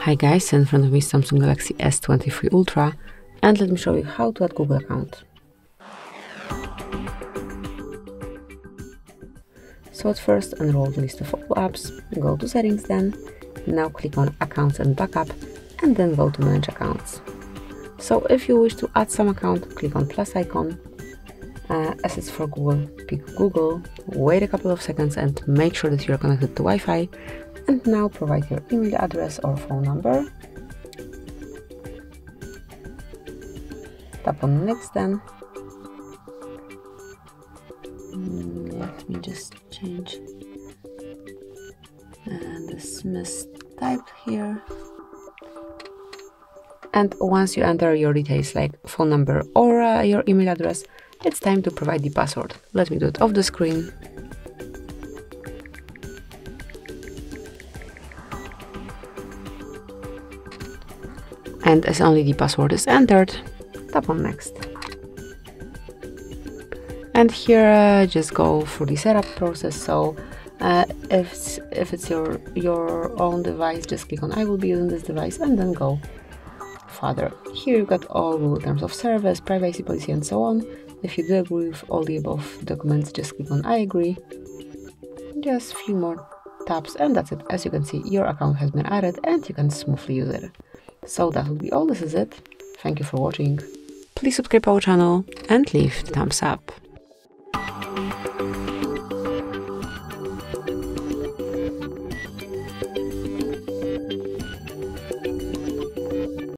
Hi guys, in front of me Samsung Galaxy S23 Ultra, and let me show you how to add Google account. So at first enroll the list of all apps, go to settings then, now click on accounts and backup, and then go to manage accounts. So if you wish to add some account, click on plus icon, as it's for Google, pick Google, wait a couple of seconds and make sure that you are connected to Wi-Fi. And now provide your email address or phone number. Tap on next then. Let me just change this mistype here. And once you enter your details like phone number or your email address, it's time to provide the password. Let me do it off the screen. And as only the password is entered, tap on next. And here just go through the setup process. So if it's your own device, just click on I will be using this device and then go further. Here you've got all Google terms of service, privacy policy and so on. If you do agree with all the above documents, just click on I agree. Just a few more taps and that's it. As you can see, your account has been added and you can smoothly use it. So that will be all, this is it. Thank you for watching. Please subscribe our channel and leave a thumbs up.